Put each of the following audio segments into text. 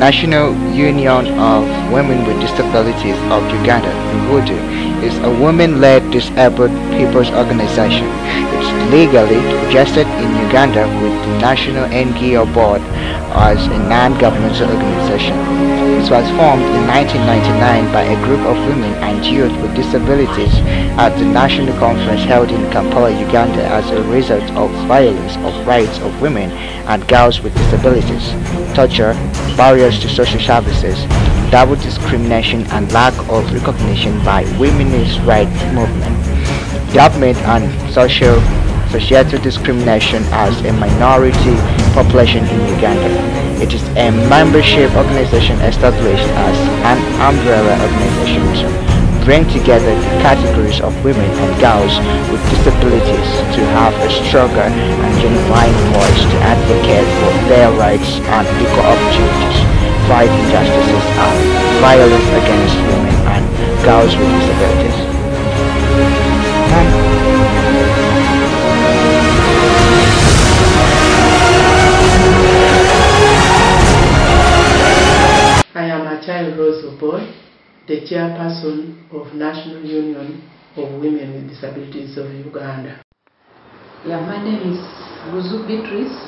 National Union of Women with Disabilities of Uganda, NUWODU, is a women-led disabled people's organization. It's legally registered in Uganda with the National NGO Board as a non-governmental organization. It was formed in 1999 by a group of women and youth with disabilities at the national conference held in Kampala, Uganda, as a result of violence of rights of women and girls with disabilities, torture, barriers to social services, double discrimination and lack of recognition by women's rights movement, government and societal discrimination as a minority population in Uganda. It is a membership organization established as an umbrella organization to bring together the categories of women and girls with disabilities to have a stronger and genuine voice to advocate for their rights and equal opportunities, fight injustices and violence against women and girls with disabilities. I am a child Rose Oboy, the chairperson of National Union of Women with Disabilities of Uganda. Yeah, my name is Ruzu Beatrice.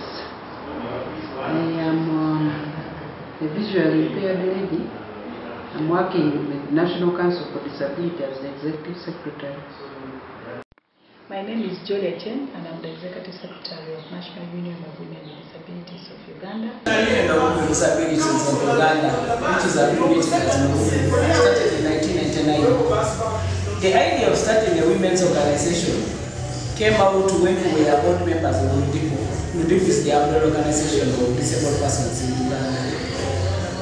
I am a visually impaired lady. I'm working with National Council for Disability as the Executive Secretary. My name is Julia Chen and I'm the Executive Secretary of National Union of Women with Disabilities of Uganda. National Union of Women with Disabilities of Uganda, which is a unit that started in 1999. The idea of starting a women's organization came out when we were board members of Nudipu. Nudipu is the umbrella organization of disabled persons in Uganda.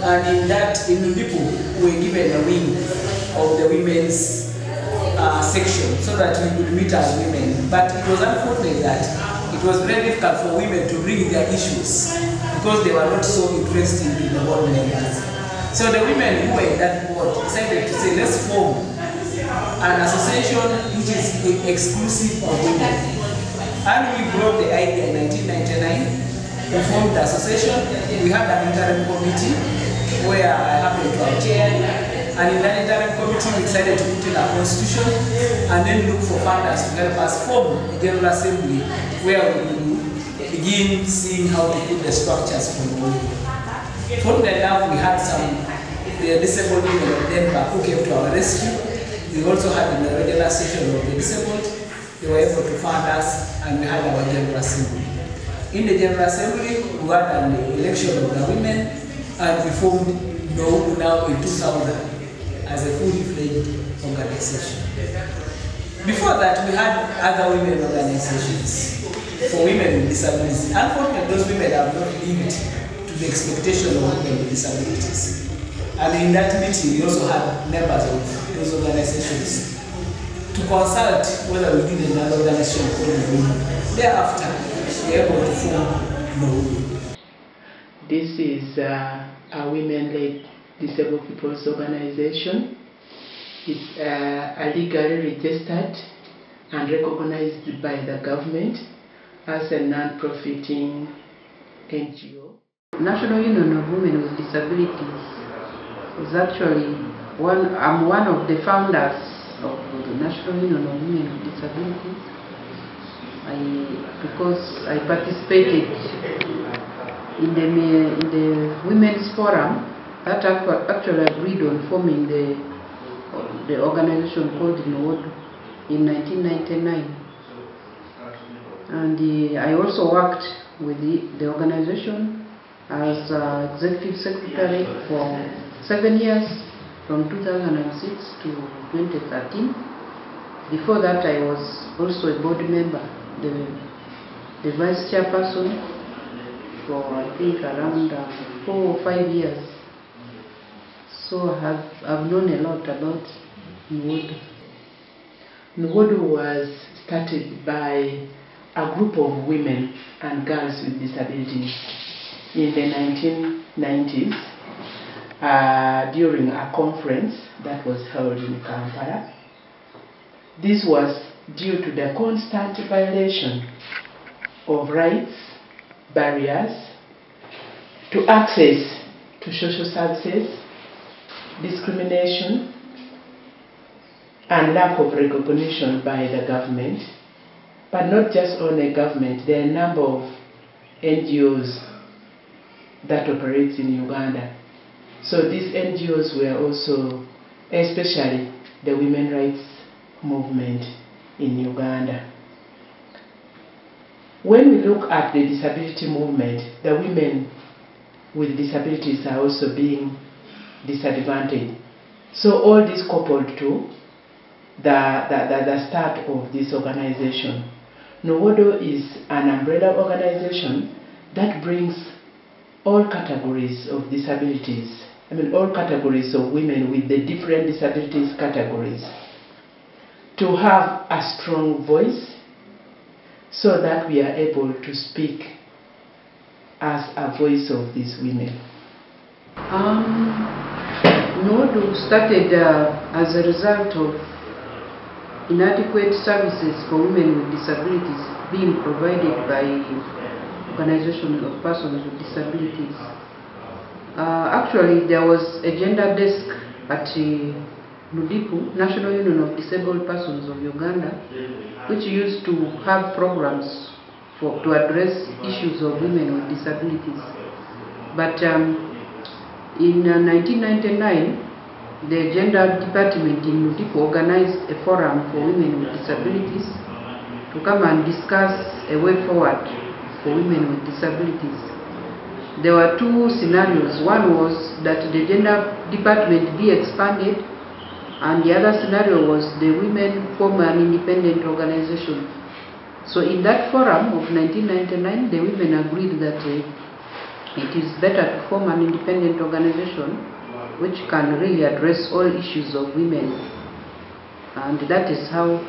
And in Nudipu, we were given a wing of the women's section so that we could meet as women, but it was unfortunate that it was very difficult for women to bring their issues because they were not so interested in the board members. So the women who were in that board decided to say, let's form an association which is exclusive of women. And we brought the idea in 1999. We formed the association. We had an interim committee where I happened to chair. And in that interim committee, we decided to put in a constitution and then look for funders to help us form a general assembly where we begin seeing how to put the structures for women. Fortunately enough, we had the disabled women of Denmark who came to our rescue. We also had the regular session of the disabled. They were able to fund us and we had our general assembly. In the general assembly, we had an election of the women and we formed NUWODU now in 2000. As a fully fledged organization. Before that, we had other women organizations for women with disabilities. Unfortunately, those women have not lived to the expectation of women with disabilities. And in that meeting, we also had members of those organizations to consult whether we need another organization for women. Thereafter, we were able to form NUWODU. This is a women-led Disabled People's Organization. It's legally registered and recognized by the government as a non-profiting NGO. National Union of Women with Disabilities is actually I'm one of the founders of the National Union of Women with Disabilities. Because I participated in the Women's Forum that actually agreed on forming the organization called NUWODU in 1999. And I also worked with the organization as Executive Secretary for 7 years, from 2006 to 2013. Before that, I was also a board member, the Vice Chairperson for I think around 4 or 5 years. So I've known a lot about NUWODU. NUWODU was started by a group of women and girls with disabilities in the 1990s during a conference that was held in Kampala. This was due to the constant violation of rights, barriers to access to social services, discrimination, and lack of recognition by the government. But not just only government, there are a number of NGOs that operate in Uganda. So these NGOs were also, especially the women's rights movement in Uganda. When we look at the disability movement, the women with disabilities are also being disadvantaged. So all this coupled to the start of this organization. NUWODU is an umbrella organization that brings all categories of disabilities, I mean all categories of women with the different disabilities categories, to have a strong voice so that we are able to speak as a voice of these women. NUWODU started as a result of inadequate services for women with disabilities being provided by organizations of persons with disabilities. Actually, there was a gender desk at Nudipu, National Union of Disabled Persons of Uganda, which used to have programs to address issues of women with disabilities. But in 1999, the Gender Department in Nudipu organized a forum for women with disabilities to come and discuss a way forward for women with disabilities. There were two scenarios. One was that the Gender Department be expanded, and the other scenario was the women form an independent organization. So in that forum of 1999, the women agreed that it is better to form an independent organization which can really address all issues of women, and that is how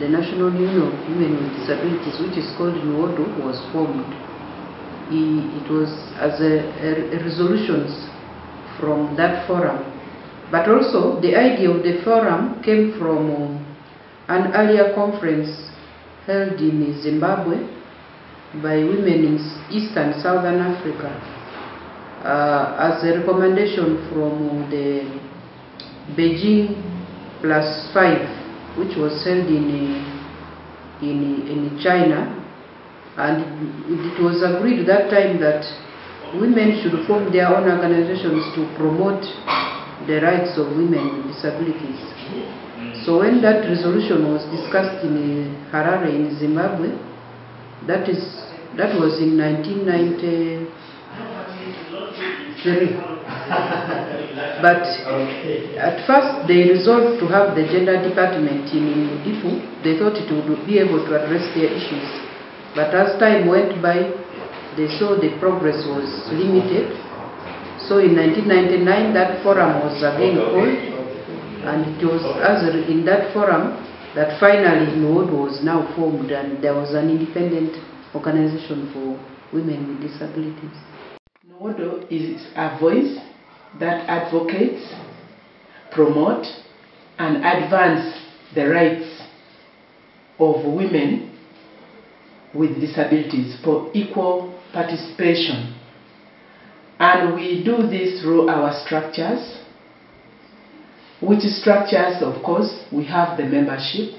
the National Union of Women with Disabilities, which is called NUWODU, was formed. It was as a resolutions from that forum, but also the idea of the forum came from an earlier conference held in Zimbabwe by women in Eastern Southern Africa. As a recommendation from the Beijing +5, which was held in China, and it was agreed at that time that women should form their own organizations to promote the rights of women with disabilities. So when that resolution was discussed in Harare in Zimbabwe, that was in 1990. But at first they resolved to have the Gender Department in Nudipu. They thought it would be able to address their issues, but as time went by they saw the progress was limited. So in 1999 that forum was again called, and it was in that forum that finally NUWODU was now formed, and there was an independent organization for women with disabilities. NUWODU is a voice that advocates, promotes, and advances the rights of women with disabilities for equal participation. And we do this through our structures, which structures, of course, we have the membership,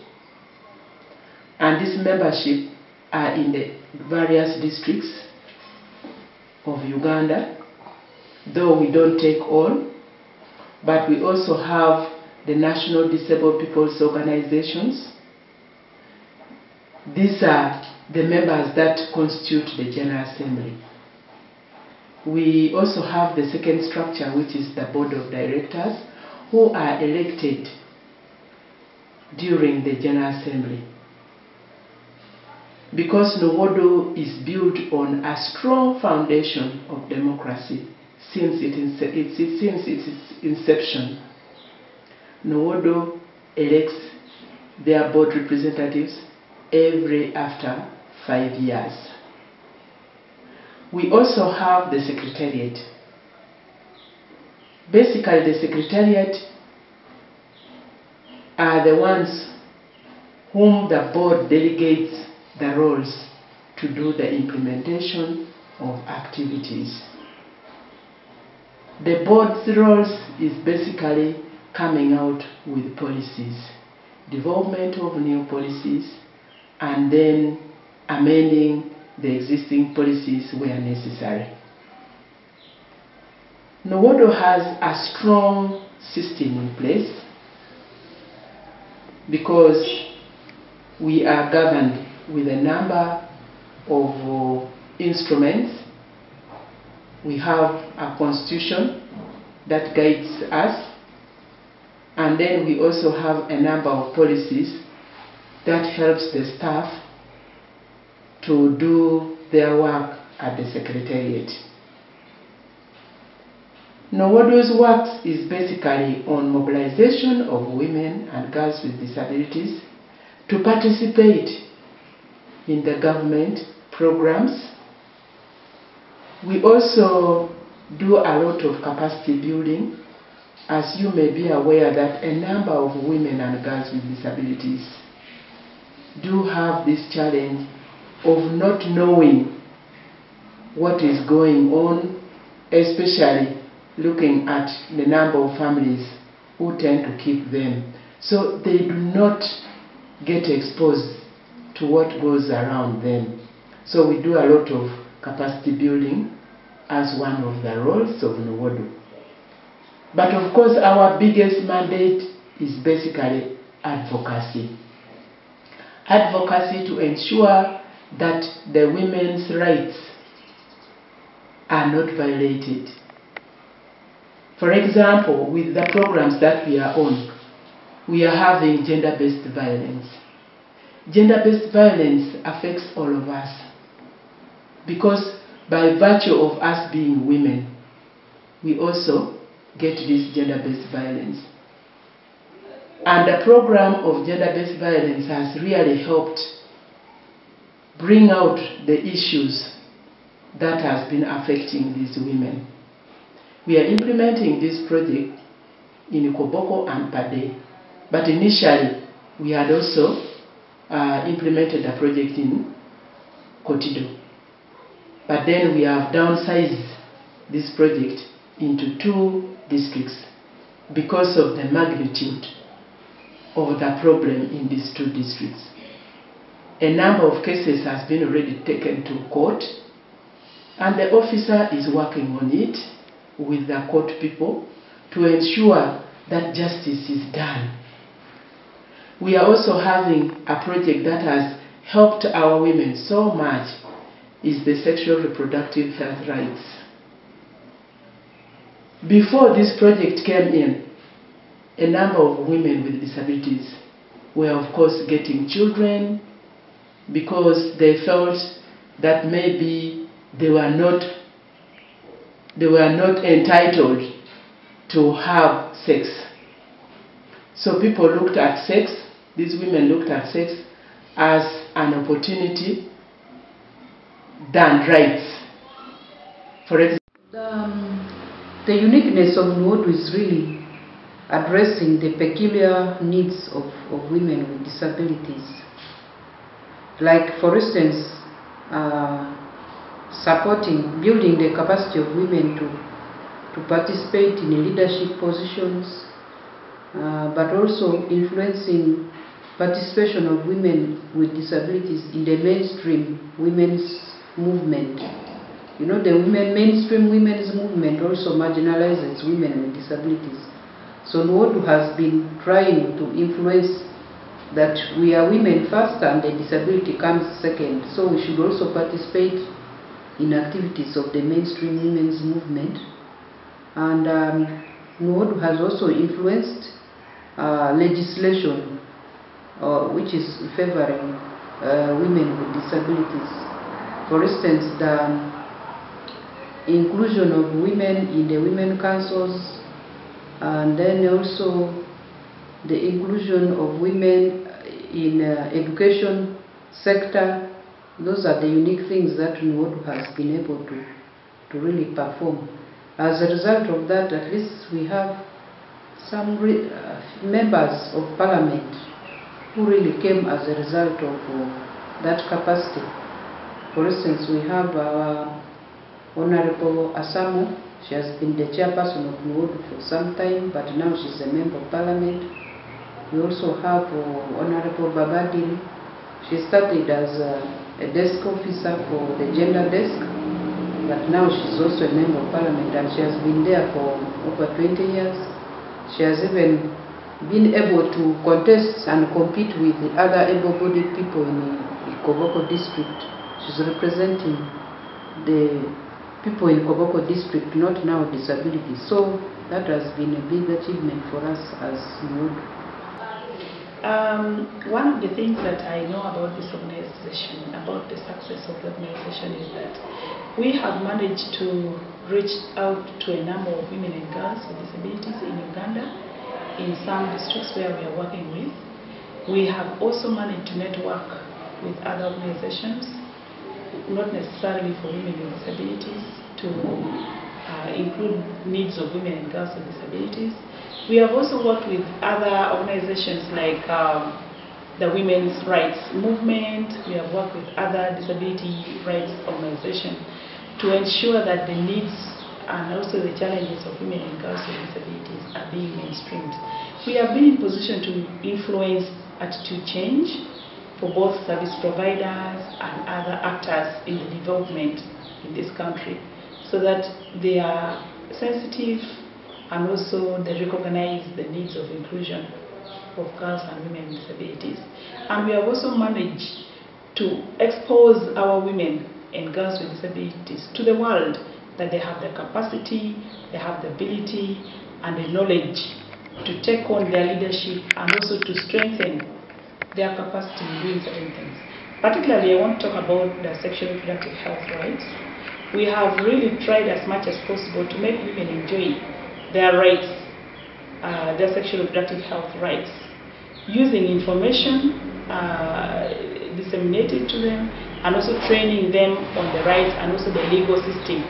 and this membership are in the various districts of Uganda, though we don't take all, but we also have the National Disabled People's Organizations. These are the members that constitute the General Assembly. We also have the second structure, which is the Board of Directors, who are elected during the General Assembly. Because NUWODU is built on a strong foundation of democracy since its inception, NUWODU elects their board representatives after 5 years. We also have the secretariat. Basically, the secretariat are the ones whom the board delegates the roles to do the implementation of activities. The board's roles is basically coming out with policies, development of new policies, and then amending the existing policies where necessary. NUWODU has a strong system in place because we are governed with a number of instruments. We have a constitution that guides us, and then we also have a number of policies that helps the staff to do their work at the secretariat. NUWODU's work is basically on mobilization of women and girls with disabilities to participate in the government programs. We also do a lot of capacity building. As you may be aware that a number of women and girls with disabilities do have this challenge of not knowing what is going on, especially looking at the number of families who tend to keep them. So they do not get exposed to what goes around them. So we do a lot of capacity building as one of the roles of NUWODU. But of course our biggest mandate is basically advocacy. Advocacy to ensure that the women's rights are not violated. For example, with the programs that we are on, we are having gender-based violence. Gender-based violence affects all of us because by virtue of us being women, we also get this gender-based violence. And the program of gender-based violence has really helped bring out the issues that has been affecting these women. We are implementing this project in Koboko and Pade, but initially we had also implemented a project in Kotido. But then we have downsized this project into 2 districts because of the magnitude of the problem in these 2 districts. A number of cases has been already taken to court, and the officer is working on it with the court people to ensure that justice is done. We are also having a project that has helped our women so much, is the sexual reproductive health rights. Before this project came in, a number of women with disabilities were of course getting children because they felt that maybe they were not entitled to have sex. So people looked at sex, these women looked at sex as an opportunity than rights. For example, the uniqueness of NUWODU is really addressing the peculiar needs of women with disabilities. Like for instance, supporting, building the capacity of women to participate in leadership positions, but also influencing participation of women with disabilities in the mainstream women's movement. You know, the mainstream women's movement also marginalizes women with disabilities. So NUWODU has been trying to influence that we are women first and the disability comes second. So we should also participate in activities of the mainstream women's movement. And NUWODU has also influenced legislation which is favoring women with disabilities. For instance, the inclusion of women in the women councils, and then also the inclusion of women in education sector. Those are the unique things that NUWODU has been able to really perform. As a result of that, at least we have some members of parliament who really came as a result of that capacity. For instance, we have our Honorable Asamo, she has been the chairperson of NUWODU for some time, but now she is a member of parliament. We also have Honorable Babadi. She started as a desk officer for the gender desk, but now she's also a member of parliament, and she has been there for over 20 years. She has even been able to contest and compete with the other able-bodied people in the Koboko district. She's representing the people in Koboko district, not now disability. So that has been a big achievement for us as NUWODU. One of the things that I know about this organization, about the success of the organization, is that we have managed to reach out to a number of women and girls with disabilities in Uganda, in some districts where we are working with. We have also managed to network with other organizations, not necessarily for women with disabilities, to include needs of women and girls with disabilities. We have also worked with other organizations like the women's rights movement. We have worked with other disability rights organizations to ensure that the needs and also the challenges of women and girls with disabilities are being mainstreamed. We have been in position to influence attitude change for both service providers and other actors in the development in this country, so that they are sensitive and also they recognize the needs of inclusion of girls and women with disabilities. And we have also managed to expose our women and girls with disabilities to the world, that they have the capacity, they have the ability and the knowledge to take on their leadership and also to strengthen their capacity in doing certain things. Particularly, I want to talk about the sexual reproductive health rights. We have really tried as much as possible to make women enjoy their rights, their sexual reproductive health rights, using information disseminated to them and also training them on the rights and also the legal system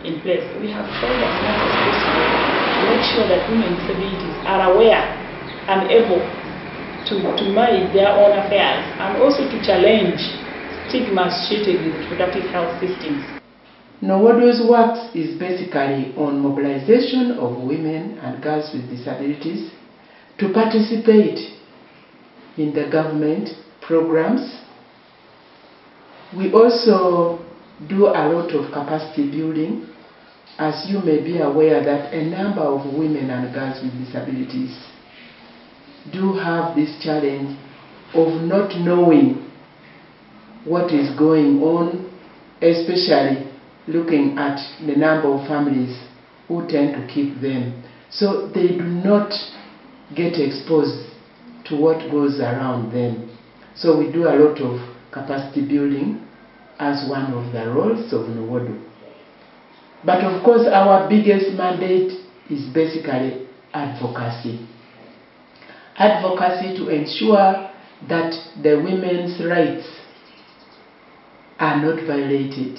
in place. We have tried as much as possible to make sure that women with disabilities are aware and able to manage their own affairs and also to challenge stigma associated with reproductive health systems. NUWODU's work is basically on mobilization of women and girls with disabilities to participate in the government programs. We also do a lot of capacity building. As you may be aware, that a number of women and girls with disabilities do have this challenge of not knowing what is going on, especially looking at the number of families who tend to keep them. So they do not get exposed to what goes around them. So we do a lot of capacity building as one of the roles of NUWODU. But of course, our biggest mandate is basically advocacy. Advocacy to ensure that the women's rights are not violated.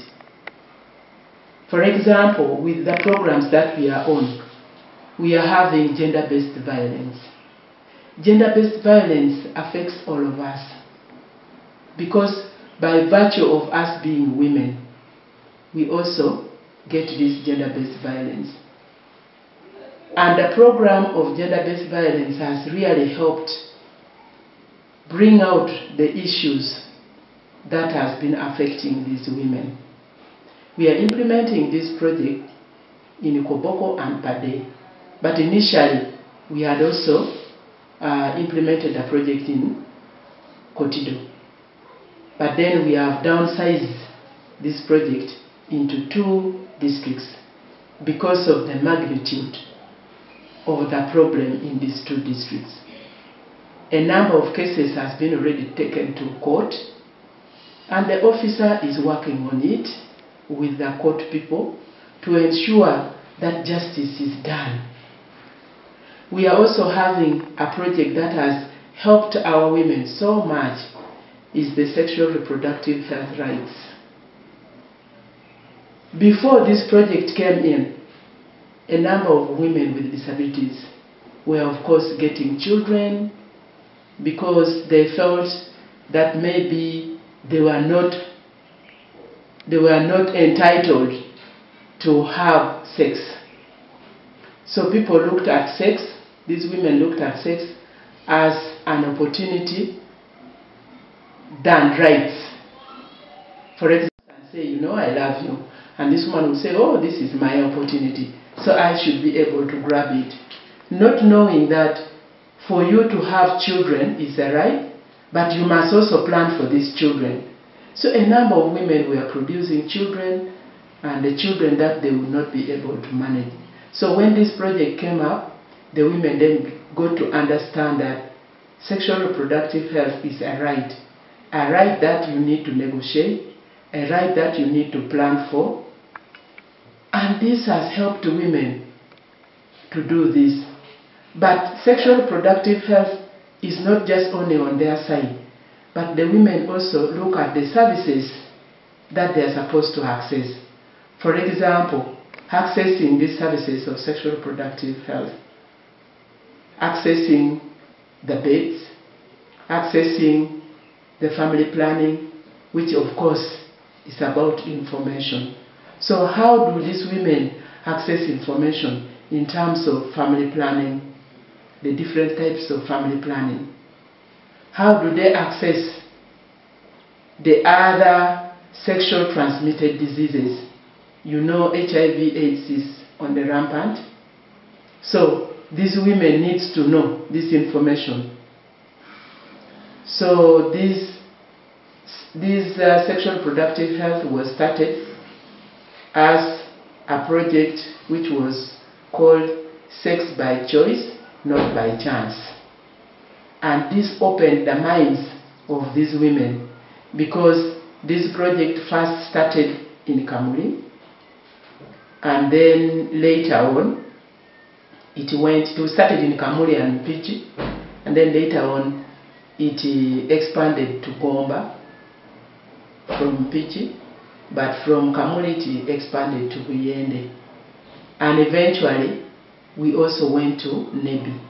For example, with the programs that we are on, we are having gender-based violence. Gender-based violence affects all of us, because by virtue of us being women, we also get this gender-based violence. And the program of gender-based violence has really helped bring out the issues that has been affecting these women. We are implementing this project in Koboko and Pade, but initially we had also implemented a project in Kotido. But then we have downsized this project into 2 districts because of the magnitude of the problem in these 2 districts. A number of cases has been already taken to court, and the officer is working on it with the court people to ensure that justice is done. We are also having a project that has helped our women so much, is the sexual reproductive health rights. Before this project came in, a number of women with disabilities were of course getting children because they felt that maybe they were not entitled to have sex. So people looked at sex, these women looked at sex as an opportunity than rights. For example, say, you know, I love you. And this woman will say, oh, this is my opportunity, so I should be able to grab it. Not knowing that for you to have children is a right, but you must also plan for these children. So a number of women were producing children, and the children that they would not be able to manage. So when this project came up, the women then got to understand that sexual reproductive health is a right that you need to negotiate, a right that you need to plan for. And this has helped women to do this. But sexual reproductive health is not just only on their side, but the women also look at the services that they are supposed to access. For example, accessing these services of sexual reproductive health, accessing the beds, accessing the family planning, which of course is about information. So how do these women access information in terms of family planning, the different types of family planning? How do they access the other sexual transmitted diseases? You know, HIV/AIDS is on the rampant. So these women need to know this information. So this sexual reproductive health was started as a project which was called Sex by Choice, Not by Chance. And this opened the minds of these women, because this project first started in Kamuli, and then later on it started in Kamuli and Pichi, and then later on it expanded to Gomba from Pichi, but from Kamuli it expanded to Guyende, and eventually we also went to Nebbi.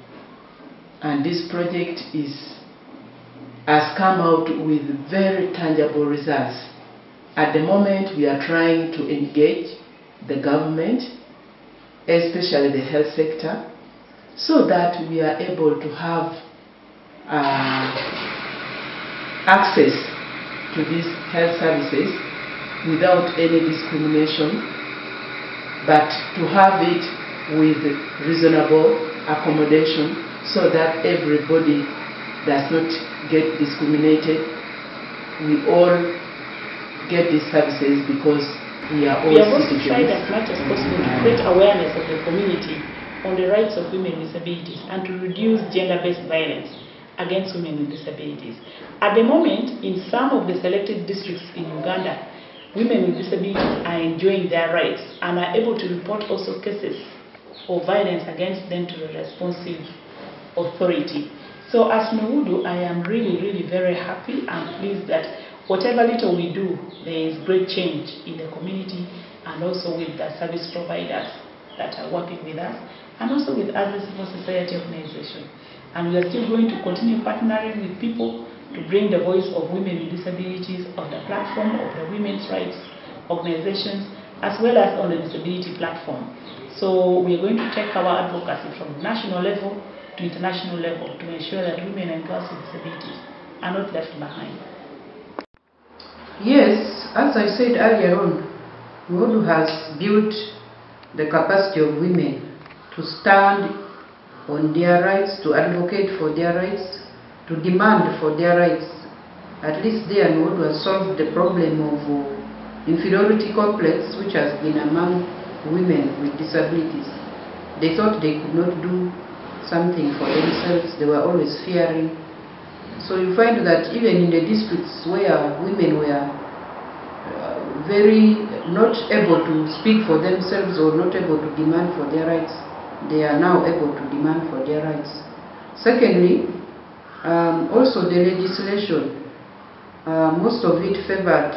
And this project has come out with very tangible results. At the moment, we are trying to engage the government, especially the health sector, so that we are able to have access to these health services without any discrimination, but to have it with reasonable accommodation, so that everybody does not get discriminated. We all get these services because we are all citizens. We have also tried as much as possible to create awareness of the community on the rights of women with disabilities and to reduce gender-based violence against women with disabilities. At the moment, in some of the selected districts in Uganda, women with disabilities are enjoying their rights and are able to report also cases of violence against them to the responsive authority. So as NUWODU, I am really very happy and pleased that whatever little we do, there is great change in the community, and also with the service providers that are working with us, and also with other civil society organizations. And we are still going to continue partnering with people to bring the voice of women with disabilities on the platform of the women's rights organizations, as well as on the disability platform. So we are going to take our advocacy from national level to international level to ensure that women and girls with disabilities are not left behind. Yes, as I said earlier on, NUWODU has built the capacity of women to stand on their rights, to advocate for their rights, to demand for their rights. At least there, NUWODU has solved the problem of inferiority complex which has been among women with disabilities. They thought they could not do something for themselves, they were always fearing. So you find that even in the districts where women were very not able to speak for themselves or not able to demand for their rights, they are now able to demand for their rights. Secondly, also the legislation, most of it favored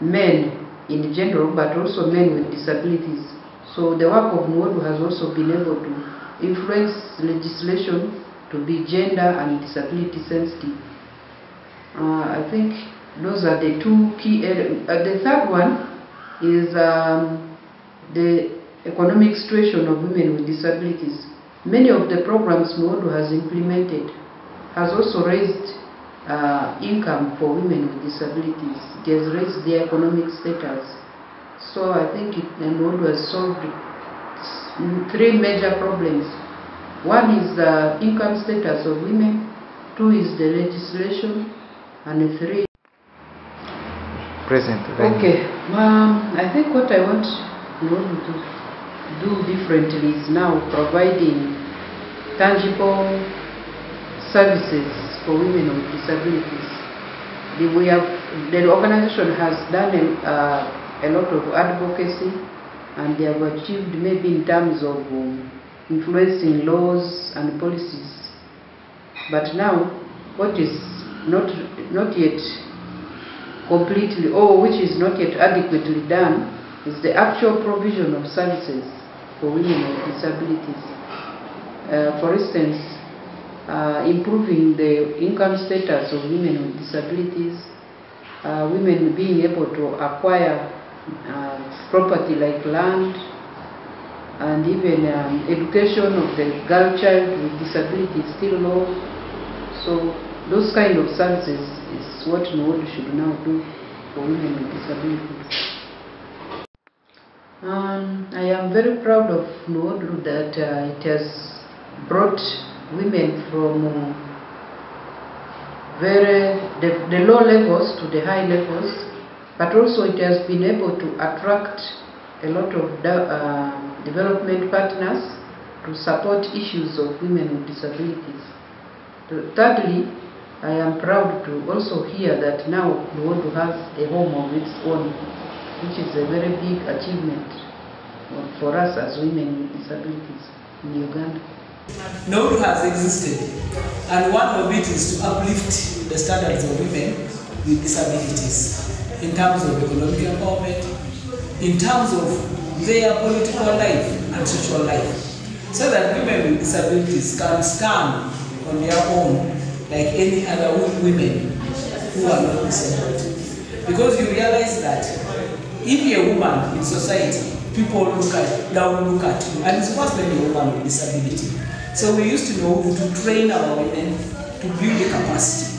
men in general, but also men with disabilities. So the work of NUWODU has also been able to influence legislation to be gender and disability sensitive. I think those are the two key elements. The third one is the economic situation of women with disabilities. Many of the programs NUWODU has implemented has also raised income for women with disabilities. It has raised their economic status. So I think NUWODU has solved three major problems. One is the income status of women, two is the legislation, and three. Present. Okay, I think what I want NUWODU to do differently is now providing tangible services for women with disabilities. The organization has done a lot of advocacy, and they have achieved maybe in terms of influencing laws and policies. But now, what is not yet completely, or which is not yet adequately done, is the actual provision of services for women with disabilities. For instance, improving the income status of women with disabilities, women being able to acquire property like land, and even education of the girl child with disability is still low. So those kind of services is what NUWODU should now do for women with disabilities. I am very proud of NUWODU that it has brought women from the low levels to the high levels, but also it has been able to attract a lot of development partners to support issues of women with disabilities. Thirdly, I am proud to also hear that now NUWODU has a home of its own, which is a very big achievement for us as women with disabilities in Uganda. NUWODU has existed, and one of it is to uplift the standards of women with disabilities in terms of economic empowerment, in terms of their political life and social life, so that women with disabilities can stand on their own like any other women who are not disabled. Because you realize that if you're a woman in society, people look at you, and it's worse when you're a woman with disability. So we used to know to train our women to build the capacity.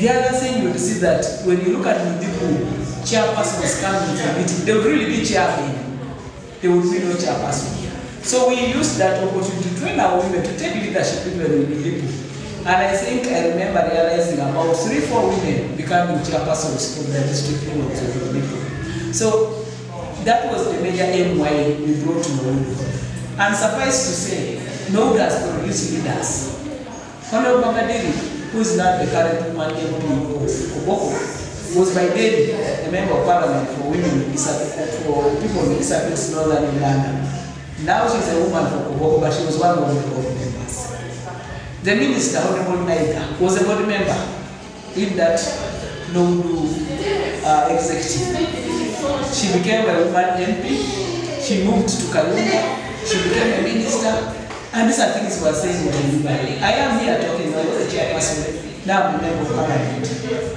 The other thing you will see that when you look at Nudipu, chairpersons coming to the meeting, they will really be chairmen. There would be no chairperson. So we used that opportunity to train our women to take leadership even in Nebbi. And I think I remember realizing about 3 or 4 women becoming chairpersons from the district boards of Nebbi. So that was the major aim why we brought to NUWODU. And suffice to say, NUWODU has produced leaders. Honorable Babadi, who is not the current woman MP of Koboko, was by Pade, a member of parliament for women for people with disabilities in northern Uganda. Now she's a woman for Koboko, but she was one of the board members. The minister, Honorable Naika, was a board member in that NUWODU executive. She became a woman MP, she moved to Kalunga, she became a minister, and these are things we are saying in the I am here talking about the chairperson. Now I'm a member of parliament.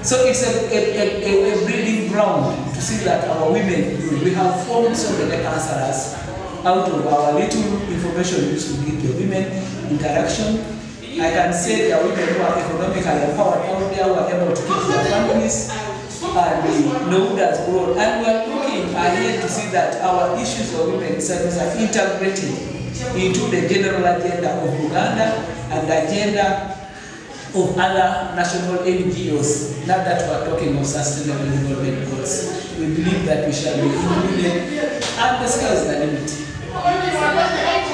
So it's a breeding ground to see that our women, we have formed so many councillors out of our little information we used to give the women, interaction. I can say there are women who are economically empowered out there, who are able to keep their families, and we know that's grown. And we are looking ahead to see that our issues of women service are integrated into the general agenda of Uganda and the agenda of other national NGOs, now that we are talking of sustainable development goals. We believe that we shall be included, and the sky is the limit.